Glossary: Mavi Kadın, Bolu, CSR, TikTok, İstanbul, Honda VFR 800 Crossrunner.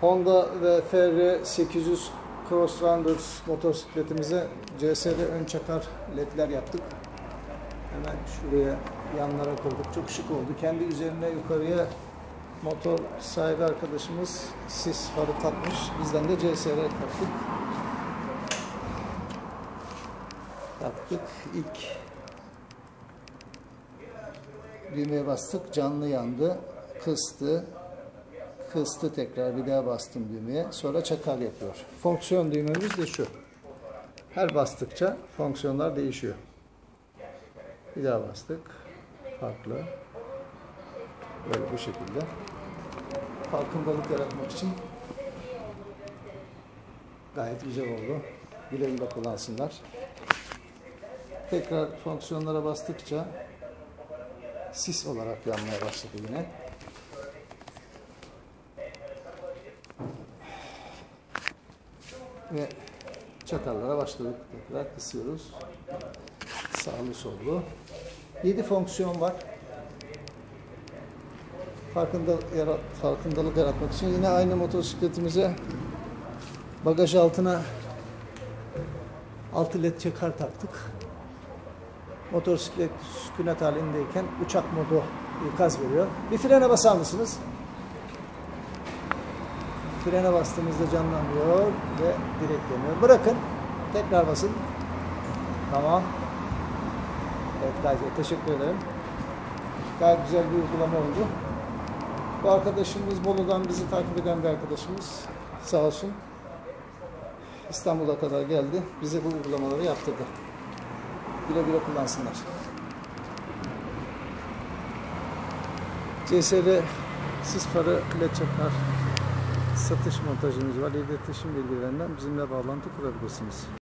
Honda VFR 800 Crossrunner motosikletimize CSR ön çakar ledler yaptık. Hemen şuraya yanlara koyduk. Çok şık oldu. Kendi üzerine yukarıya motor sahibi arkadaşımız sis farı takmış. Bizden de CSR taktık. İlk düğmeye bastık. Canlı yandı. Kıstı. Kıstı tekrar. Bir daha bastım düğmeye. Sonra çakar yapıyor. Fonksiyon düğmemiz de şu. Her bastıkça fonksiyonlar değişiyor. Bir daha bastık. Farklı. Böyle bu şekilde. Farkındalık yaratmak için gayet güzel oldu. Güle güle kullansınlar. Tekrar fonksiyonlara bastıkça sis olarak yanmaya başladı yine. Ve çakarlara başladık. Tekrar kısıyoruz. Sağlı sollu. 7 fonksiyon var. Farkındalık yaratmak için yine aynı motosikletimize bagaj altına 6 led çakar taktık. Motosiklet sükunet halindeyken uçak modu ikaz veriyor. Bir frene basar mısınız? Frene bastığımızda canlanıyor ve direkt dönüyor. Bırakın. Tekrar basın. Tamam. Evet gayet teşekkür ederim. Gayet güzel bir uygulama oldu. Bu arkadaşımız Bolu'dan bizi takip eden bir arkadaşımız. Sağ olsun. İstanbul'a kadar geldi. Bize bu uygulamaları yaptırdı. Güle güle kullansınlar. CSR sis farı led çakar satış montajımız var. İletişim bilgilerinden bizimle bağlantı kurabilirsiniz.